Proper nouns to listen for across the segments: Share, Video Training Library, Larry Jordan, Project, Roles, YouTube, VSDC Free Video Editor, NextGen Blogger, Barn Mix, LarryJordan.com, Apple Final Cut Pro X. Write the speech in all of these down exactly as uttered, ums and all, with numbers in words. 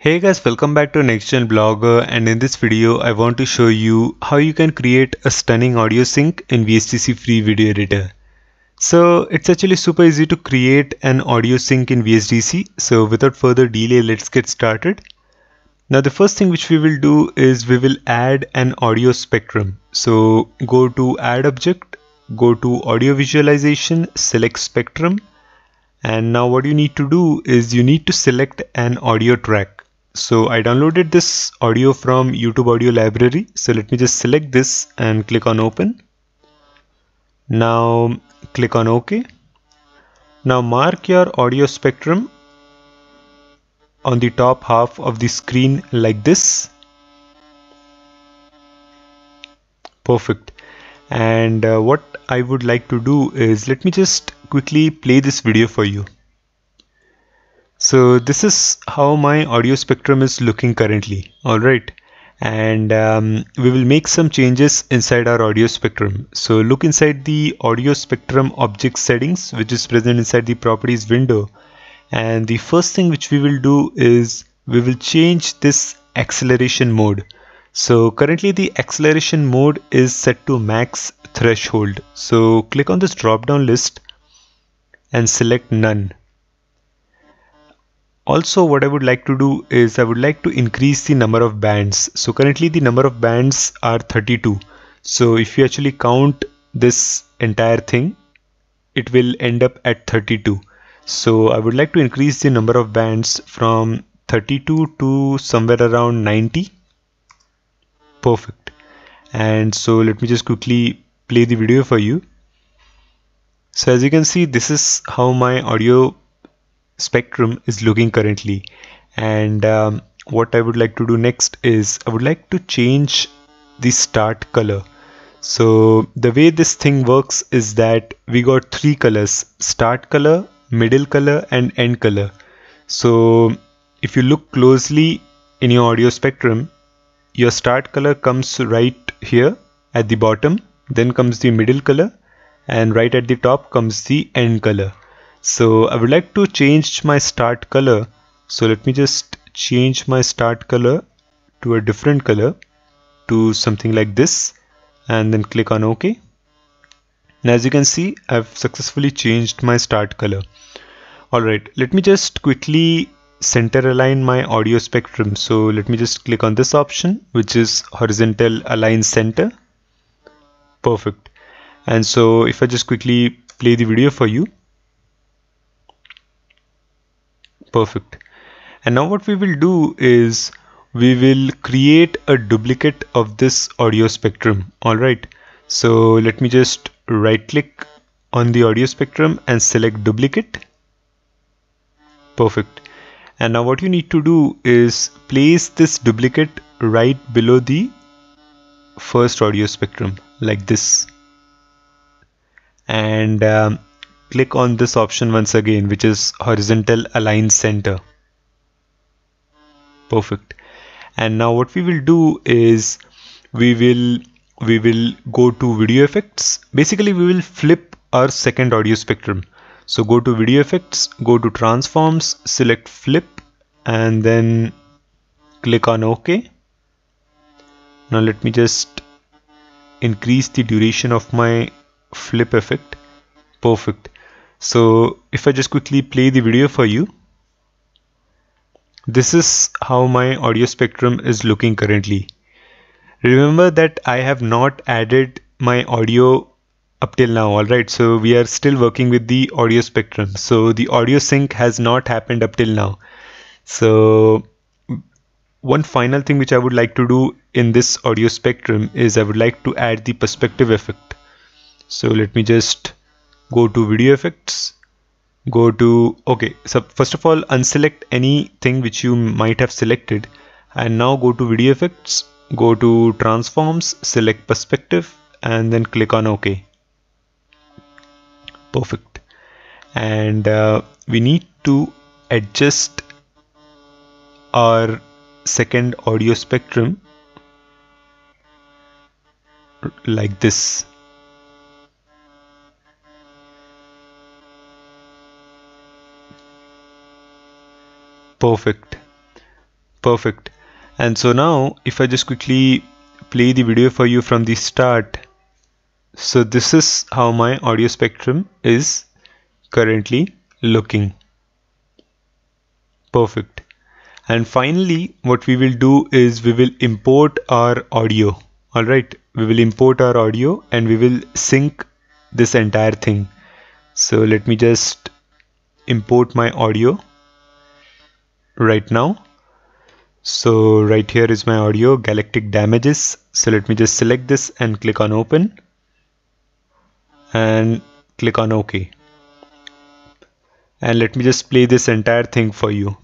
Hey guys, welcome back to NextGen Blogger, and in this video I want to show you how you can create a stunning audio sync in V S D C Free Video Editor. So it's actually super easy to create an audio sync in V S D C. So without further delay, let's get started. Now the first thing which we will do is we will add an audio spectrum. So go to add object, go to audio visualization, select spectrum. And now what you need to do is you need to select an audio track. So I downloaded this audio from YouTube audio library. So let me just select this and click on open. Now click on OK. Now mark your audio spectrum on the top half of the screen like this. Perfect. And uh, what I would like to do is let me just quickly play this video for you. So this is how my audio spectrum is looking currently. All right. And um, we will make some changes inside our audio spectrum. So look inside the audio spectrum object settings, which is present inside the properties window. And the first thing which we will do is we will change this acceleration mode. So currently the acceleration mode is set to max threshold. So click on this drop down list and select none. Also, what I would like to do is I would like to increase the number of bands. So currently the number of bands are thirty-two. So if you actually count this entire thing, it will end up at thirty-two. So I would like to increase the number of bands from thirty-two to somewhere around ninety. Perfect. And so let me just quickly play the video for you. So as you can see, this is how my audio spectrum is looking currently. And um, what I would like to do next is I would like to change the start color. So the way this thing works is that we got three colors: start color, middle color, and end color. So if you look closely in your audio spectrum, your start color comes right here at the bottom, then comes the middle color, and right at the top comes the end color. So I would like to change my start color. So let me just change my start color to a different color, to something like this, and then click on OK. Now as you can see, I've successfully changed my start color. All right, let me just quickly center align my audio spectrum. So let me just click on this option, which is horizontal align center. Perfect. And so if I just quickly play the video for you. Perfect. And now what we will do is we will create a duplicate of this audio spectrum. All right. So let me just right click on the audio spectrum and select duplicate. Perfect. And now what you need to do is place this duplicate right below the first audio spectrum like this. And um, click on this option once again, which is horizontal align center. Perfect. And now what we will do is we will we will go to video effects. Basically we will flip our second audio spectrum. So go to video effects, go to transforms, select flip, and then click on OK. Now let me just increase the duration of my flip effect. Perfect. So if I just quickly play the video for you, this is how my audio spectrum is looking currently. Remember that I have not added my audio up till now. All right. So we are still working with the audio spectrum. So the audio sync has not happened up till now. So one final thing which I would like to do in this audio spectrum is I would like to add the perspective effect. So let me just go to video effects, go to, okay, so first of all, unselect anything which you might have selected, and now go to video effects, go to transforms, select perspective, and then click on OK. Perfect. And uh, we need to adjust our second audio spectrum like this. Perfect. Perfect. And so now if I just quickly play the video for you from the start. So this is how my audio spectrum is currently looking. Perfect. And finally what we will do is we will import our audio. All right, we will import our audio and we will sync this entire thing. So let me just import my audio right now. So right here is my audio, Galactic Damages. So let me just select this and click on open and click on OK. And let me just play this entire thing for you.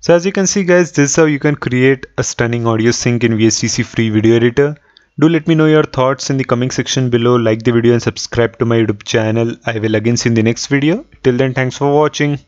So as you can see guys, this is how you can create a stunning audio sync in V S D C Free Video Editor. Do let me know your thoughts in the comment section below. Like the video and subscribe to my YouTube channel. I will again see you in the next video. Till then, thanks for watching.